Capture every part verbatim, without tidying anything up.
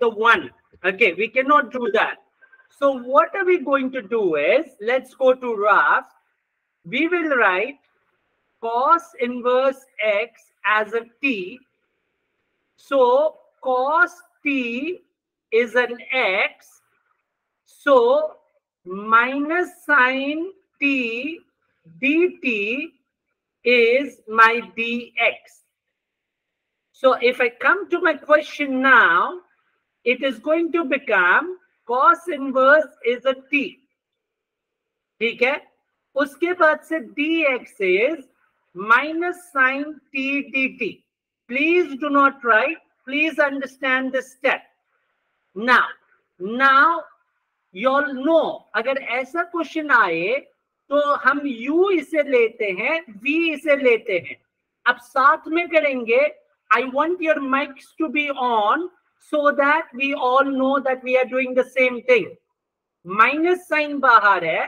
the one. Okay, we cannot do that. So what are we going to do is, let's go to R A F. We will write cos inverse x as a t. So cos t is an x. So minus sine t dt is my dx. So if I come to my question now, it is going to become cos inverse is a t. ठीक है? उसके बाद से dx is minus sine t dt. Please do not write. Please understand this step. Now, now you all know. अगर ऐसा question आए तो हम u इसे लेते हैं, v इसे लेते हैं. अब साथ में करेंगे. I want your mics to be on, so that we all know that we are doing the same thing. Minus sign bahar hai,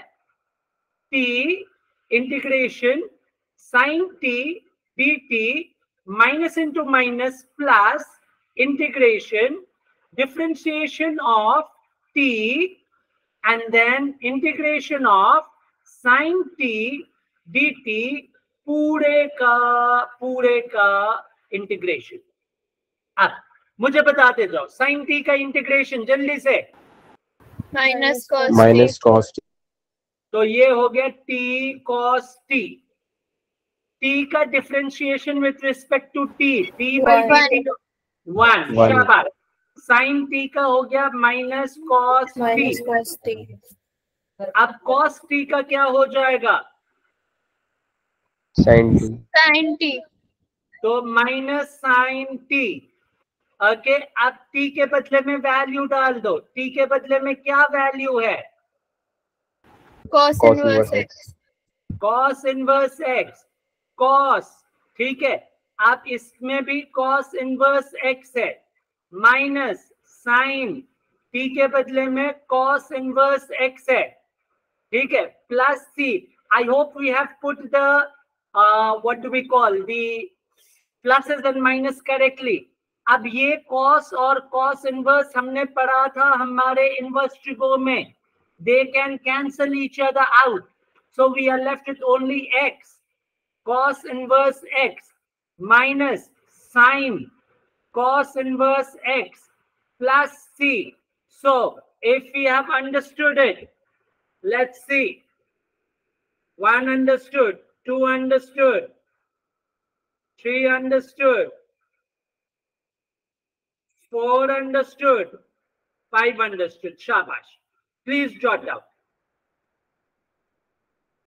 t integration sine t dt, minus into minus plus integration differentiation of t and then integration of sine t dt, pure ka pure ka integration. Ab मुझे बताते जाओ sin t का integration जल्दी से minus cos minus cos t. तो ये हो गया t cos t. t का differentiation with respect to t t by one. शाबाश. sin t का हो गया minus cos t. minus cos t. अब cos t का क्या हो जाएगा? sin t. sin t. तो minus sin t. Okay okay, आप t के बदले में वैल्यू डाल दो. t के बदले में क्या वैल्यू है? cos inverse x. cos inverse x cos, ठीक है. आप इसमें भी cos इनवर्स x है माइनस sin t के बदले में cos इनवर्स x है, ठीक है, plus c. I hope we have put the what do we call the pluses and minus correctly. अब ये cos और cos इनवर्स हमने पढ़ा था हमारे इनवर्स ट्रिगो में. They can cancel each other out, so we are left with only x. cos inverse x minus sin cos inverse x plus c. So if we have understood it, let's see. One understood, two understood, three understood, four understood, five understood. Shabash. Please jot down.